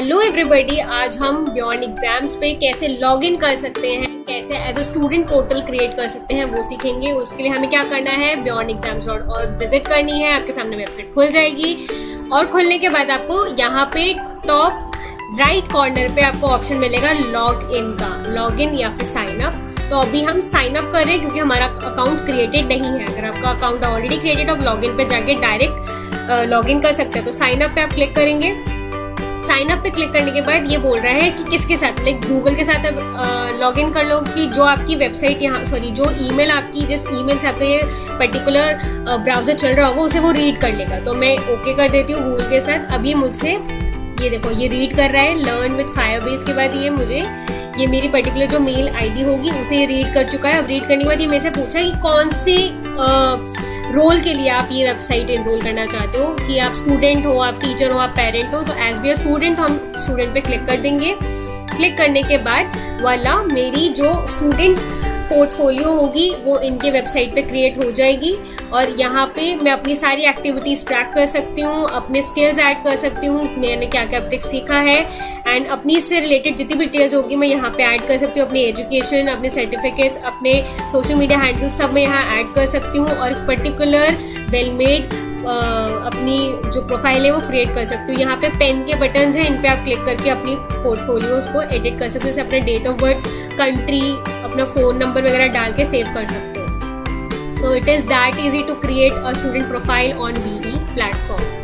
Hello everybody, आज हम beyond exams पे कैसे लॉगिन कर सकते हैं, कैसे as a student portal create कर सकते हैं वो सीखेंगे। उसके लिए हमें क्या करना है, beyondexams.org विजिट करनी है। आपके सामने वेबसाइट खुल जाएगी और खुलने के बाद आपको यहाँ पे टॉप राइट कॉर्नर पे आपको ऑप्शन मिलेगा लॉग इन का, लॉग इन या फिर साइन अप। तो अभी हम साइन अप करें क्योंकि हमारा अकाउंट क्रिएटेड नहीं है। अगर आपका अकाउंट ऑलरेडी क्रिएटेड आप लॉगिन पे जाके डायरेक्ट लॉगिन कर सकते हैं। तो साइन अप पे आप क्लिक करेंगे। साइन अप पे क्लिक करने के बाद ये बोल रहा है कि किसके साथ, लाइक गूगल के साथ आप लॉगिन कर लो कि जो आपकी वेबसाइट यहाँ जो ईमेल आपकी जिस ईमेल से आपका ये पर्टिकुलर ब्राउजर चल रहा होगा उसे वो रीड कर लेगा। तो मैं ओके कर देती हूँ गूगल के साथ। अब ये मुझसे ये देखो ये रीड कर रहा है लर्न विद फायरबेस के बाद ये मुझे ये मेरी पर्टिकुलर जो मेल आईडी होगी उसे ये रीड कर चुका है। अब रीड करने के बाद ये मेरे से पूछा कि कौन से रोल के लिए आप ये वेबसाइट एनरोल करना चाहते हो, कि आप स्टूडेंट हो, आप टीचर हो, आप पेरेंट हो। तो एज बी अ स्टूडेंट हम स्टूडेंट पे क्लिक कर देंगे। क्लिक करने के बाद वाला मेरी जो स्टूडेंट पोर्टफोलियो होगी वो इनके वेबसाइट पे क्रिएट हो जाएगी और यहाँ पे मैं अपनी सारी एक्टिविटीज ट्रैक कर सकती हूँ, अपने स्किल्स ऐड कर सकती हूँ, मैंने क्या क्या अब तक सीखा है एंड अपनी इससे रिलेटेड जितनी भी डिटेल्स होगी मैं यहाँ पे ऐड कर सकती हूँ। अपनी एजुकेशन, अपने सर्टिफिकेट्स, अपने सोशल मीडिया हैंडल सब मैं यहाँ ऐड कर सकती हूँ और पर्टिकुलर वेलमेड अपनी जो प्रोफाइल है वो क्रिएट कर सकती हूँ। यहाँ पे पेन के बटन्स हैं, इन पे आप क्लिक करके अपनी पोर्टफोलियोज को एडिट कर सकते हो, जैसे अपना डेट ऑफ बर्थ, कंट्री, अपना फ़ोन नंबर वगैरह डाल के सेव कर सकते हो। So it is that easy to create a student profile on BE platform.